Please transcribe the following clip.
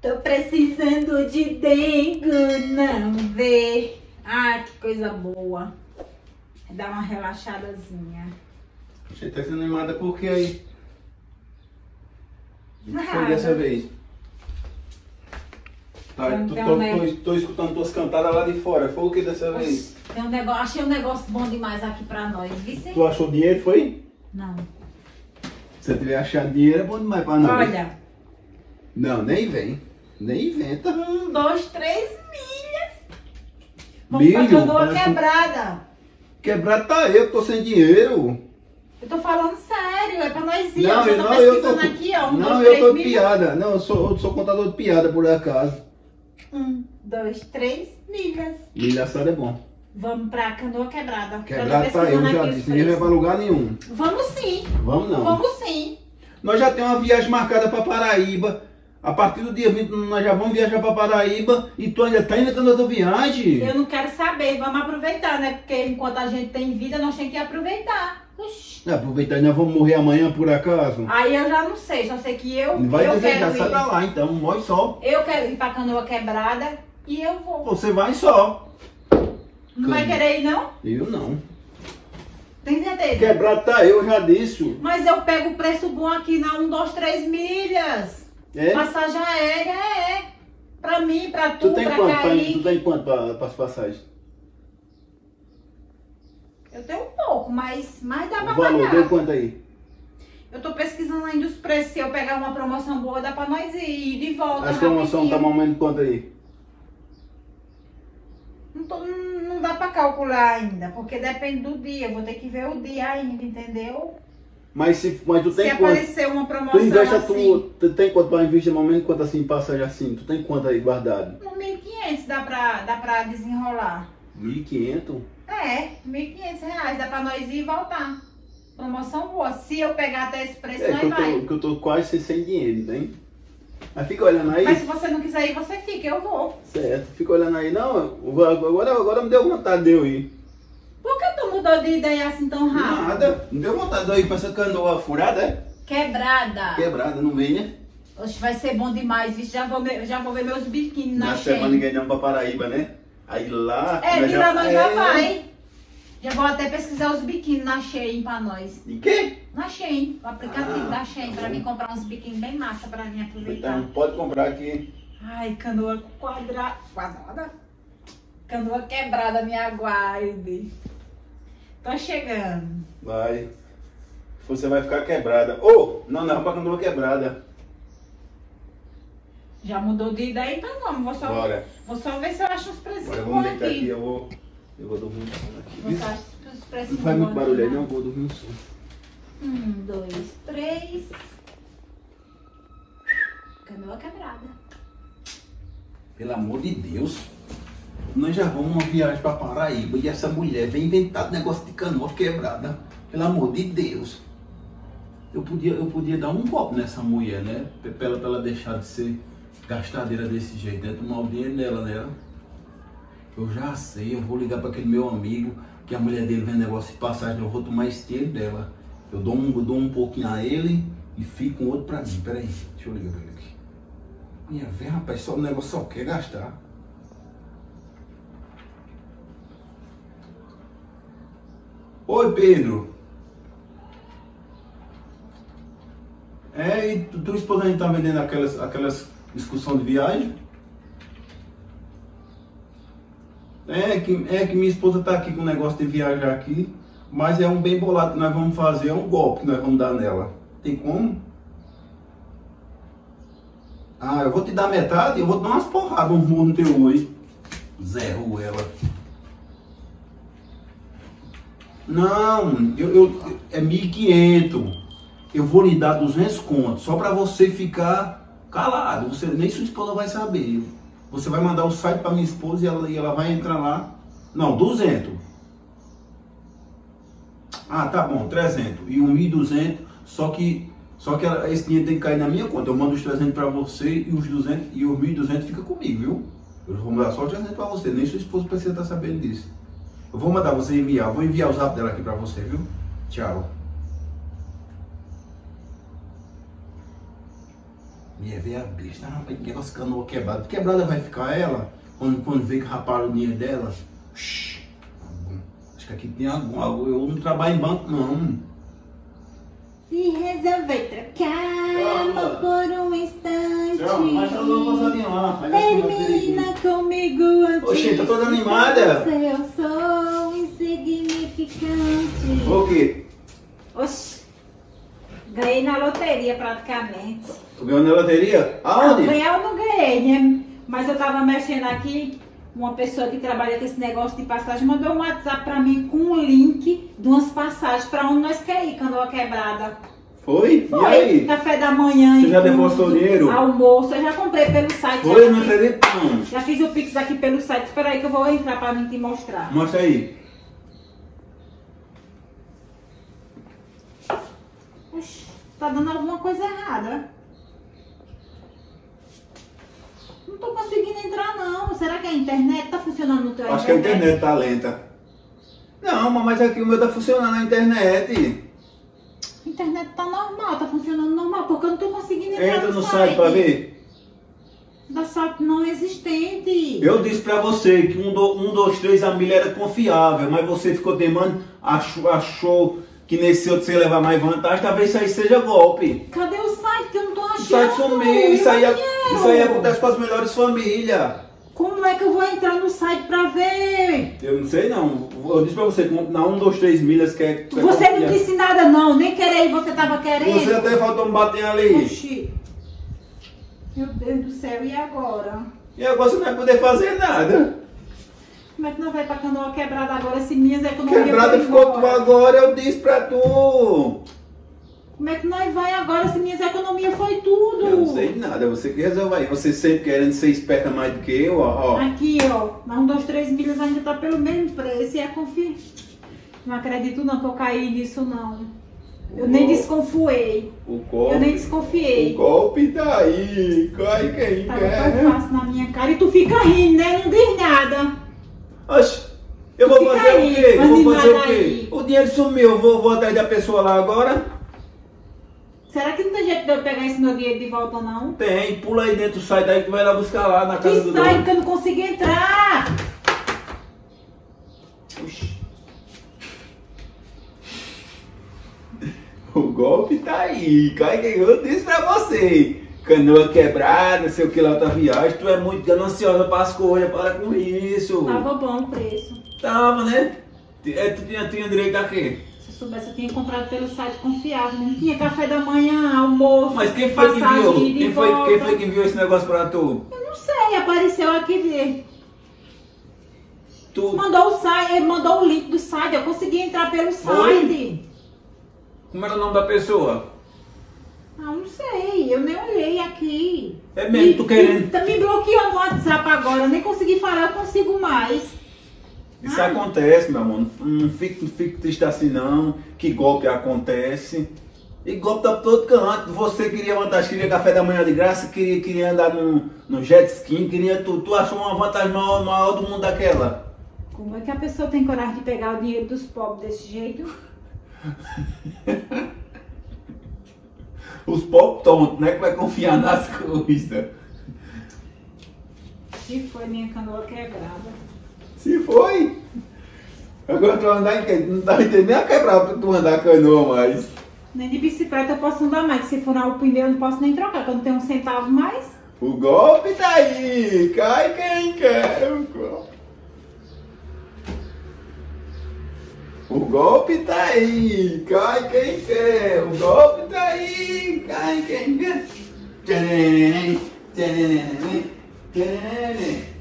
Tô precisando de dengo, não vê? Ah, que coisa boa. Dá uma relaxadazinha. Você tá animada por quê aí? Nada. Foi dessa vez. Tá, tô escutando tuas cantadas lá de fora. Foi o que dessa vez? Tem um negócio, achei um negócio bom demais aqui pra nós, Vicente. Tu achou dinheiro, foi? Não. Se você tiver achado dinheiro, é bom demais pra nós. Olha. Não, nem vem. Nem inventa. 1, 2, 3 milhas. Vamos fazer uma quebrada. Quebrada tá eu, tô sem dinheiro. Eu tô falando sério, é pra nós ir. Não, eu tô piada. Não, eu sou contador de piada, por acaso. 1, 2, 3 milhas. Milhaçada é bom. Vamos pra canoa quebrada. Quebrada tá eu, já disse. Não vai pra lugar nenhum. Vamos sim. Vamos não. Vamos sim. Nós já temos uma viagem marcada pra Paraíba. A partir do dia 20, nós já vamos viajar pra Paraíba. E tu ainda tá inventando a tua viagem? Eu não quero saber. Vamos aproveitar, né? Porque enquanto a gente tem vida, nós temos que aproveitar. Oxi. Aproveitar e nós vamos morrer amanhã, por acaso? Aí eu já não sei. Só sei que eu quero ir. Sai pra lá, então. Morre só. Eu quero ir pra canoa quebrada e eu vou. Você vai só. Não vai querer ir, não? Eu não. Tem certeza? Quebrado tá eu, já disse. Mas eu pego o preço bom aqui na 123 milhas. É? Passagem aérea é pra mim, pra tu, pra Kaique. Tu tem quanto para as passagens? Eu tenho um pouco, mas dá pra pagar. O valor deu quanto aí? Eu tô pesquisando ainda os preços. Se eu pegar uma promoção boa, dá pra nós ir de volta. A promoção tá mais ou menos quanto aí? Não dá pra calcular ainda, porque depende do dia. Eu vou ter que ver o dia ainda, entendeu? Mas tu tem quanto? Se aparecer uma promoção assim... Tu tem quanto para investir no momento, quanto assim, passagem assim? Tu tem quanto aí guardado? No 1.500 dá pra desenrolar. 1.500? É, R$1.500. Dá pra nós ir e voltar. Promoção boa. Se eu pegar até esse preço, nós vai. É, que eu tô quase sem dinheiro, hein? Mas fica olhando aí. Mas se você não quiser ir, você fica. Eu vou. Certo. Fica olhando aí. Não, agora me deu vontade de eu ir. Por que tu mudou de ideia assim tão rápido? Nada. Não deu vontade de eu ir pra essa canoa furada, é? Quebrada. Quebrada, não vem, né? Oxe, vai ser bom demais, viu? Já vou ver meus biquínis na Shein. Semana ninguém não pra Paraíba, né? Aí lá... É, de lá nós já vai. Já vou até pesquisar os biquínis na Shein pra nós. E quê? Na Shein. O aplicativo da Shein pra mim comprar uns biquínis bem massa pra mim aproveitar. Então, pode comprar aqui. Ai, canoa quadrada... Quadrada? Canoa quebrada, me aguarde. Tô chegando. Vai. Você vai ficar quebrada. Ô, oh, não pra canoa quebrada. Já mudou de ideia, então não. Vou só ver se eu acho os preços bons aqui. Aqui. Eu vou dormir um sono aqui. Não faz muito barulho aí, não. Vou dormir um sono. 1, 2, 3. Canoa quebrada. Pelo amor de Deus. Nós já vamos uma viagem para Paraíba e essa mulher vem inventar negócio de canoa quebrada. Pelo amor de Deus. Eu podia dar um golpe nessa mulher, né? Pra ela deixar de ser gastadeira desse jeito, né? Tomar o dinheiro dela, né? Eu já sei, eu vou ligar para aquele meu amigo que a mulher dele vende negócio de passagem, eu vou tomar esse dinheiro dela. Eu dou um pouquinho a ele e fico um outro para mim. Pera aí, deixa eu ligar pra ele aqui. Minha velha, rapaz, só o negócio só quer gastar. Oi, Pedro. É, e tua esposa ainda tá vendendo aquelas excursão de viagem? É que minha esposa tá aqui com um negócio de viajar aqui, mas é um bem bolado que nós vamos fazer, é um golpe que nós vamos dar nela. Tem como? Ah, eu vou te dar metade, eu vou dar umas porradas, um murro no teu olho. Zero ela. Não, é 1.500. Eu vou lhe dar 200 contos, só para você ficar calado. Você, nem sua esposa vai saber. Você vai mandar o site para minha esposa e ela vai entrar lá. Não, 200. Ah, tá bom, 300. E 1.200, só que esse dinheiro tem que cair na minha conta. Eu mando os 300 para você e os 200 e os 1.200 fica comigo, viu? Eu vou mandar só os 300 para você, nem sua esposa precisa estar sabendo disso. Eu vou mandar você enviar, vou enviar o zap dela aqui para você, viu? Tchau. Mulher veio abrir, rapaz, que negócio, canoa quebrada. Quebrada vai ficar ela, quando vê que raparam o dinheiro dela. Shhh, acho que aqui tem alguma, eu não trabalho em banco não. Se resolver trocar amor por um instante. Mas eu não posso animar. Termina comigo antes. Oxê, tá toda animada. Eu sou insignificante. O quê? Oxê, ganhei na loteria praticamente. Tu ganhou na loteria? Aonde? Não, ganhar eu não ganhei, né? Mas eu tava mexendo aqui. Uma pessoa que trabalha com esse negócio de passagem mandou um WhatsApp pra mim com um link de umas passagens pra onde nós quer ir, canoa quebrada. Foi? Foi. E aí? Café da manhã. Você já depositou dinheiro? Almoço. Eu já comprei pelo site. Foi? Não acredito. Já fiz o Pix aqui pelo site. Espera aí que eu vou entrar pra mim te mostrar. Mostra aí. Oxi, tá dando alguma coisa errada. Não tô conseguindo entrar não. Será que a internet tá funcionando no teu iPhone? Acho que a internet tá lenta. Não, mas aqui o meu tá funcionando na internet. A internet tá normal, tá funcionando normal, porque eu não tô conseguindo entrar. Entra no site pra ver. Da site não existente. Eu disse pra você que 123 a milha era confiável, mas você ficou teimando, achou que nesse outro você ia levar mais vantagem, talvez isso aí seja golpe. Cadê o site que eu não tô achando? O site sumiu, isso aí acontece com as melhores famílias. Como é que eu vou entrar no site pra ver? Eu não sei não, eu disse pra você, na 123 milhas quer... Você não disse nada não, nem querer, você tava querendo. Você até faltou me bater ali. Oxi, meu Deus do céu, e agora? E agora você não vai poder fazer nada. Como é que nós vai pra canoa quebrada agora se minhas economias... Quebrada ficou tu agora, eu disse pra tu. Como é que nós vai agora se minhas economias foi tudo? Eu não sei de nada, você que resolve aí. Você sempre querendo ser esperta mais do que eu, ó. Aqui, ó, na 123 milhas ainda tá pelo mesmo preço e é confio. Não acredito não que eu caí nisso não. Eu nem desconfiei. O golpe. Eu nem desconfiei. O golpe tá aí, cai quem quer. Tá tão fácil na minha cara e tu fica rindo, né? Não diz nada. Oxe, eu vou fazer o quê? Eu vou fazer o quê? O dinheiro sumiu, eu vou atrás da pessoa lá agora. Será que não tem jeito de eu pegar esse meu dinheiro de volta não? Tem, pula aí dentro, sai daí que vai lá buscar lá na casa do dono. Sai que eu não consigo entrar! Oxi. O golpe tá aí, cai quem eu disse pra você. Canoa quebrada, não sei o que lá, outra viagem. Tu é muito gananciosa para as coisas, para com isso. Tava bom o preço. Tava, né? Tu tinha direito a quê? Se eu soubesse, eu tinha comprado pelo site confiável. Não tinha café da manhã, almoço. Mas quem foi que viu? Quem foi que viu esse negócio pra tu? Eu não sei, apareceu aqui dele. Tu... Mandou o link do site, eu consegui entrar pelo site. Como era o nome da pessoa? Ah, não sei, eu nem olhei aqui. É mesmo, tu querendo. Me bloqueou no WhatsApp agora, eu nem consegui falar, eu consigo mais. Isso acontece, meu amor, não fique triste assim não, que golpe acontece. E golpe tá todo canto, você queria vantagem, queria café da manhã de graça, queria andar no jet ski, queria tudo, tu achou uma vantagem maior do mundo daquela. Como é que a pessoa tem coragem de pegar o dinheiro dos pobres desse jeito? Os pobres tontos, né? Que vai confiar nas coisas. Se foi minha canoa quebrada. Se foi? Agora tu andar em que? Não tá entendendo a quebrada pra tu andar canoa mais. Nem de bicicleta eu posso andar mais. Se furar o pneu eu não posso nem trocar, que eu não tenho um centavo mais. O golpe tá aí. Cai quem quer. O golpe tá aí, cai quem quer. O golpe tá aí, cai quem quer.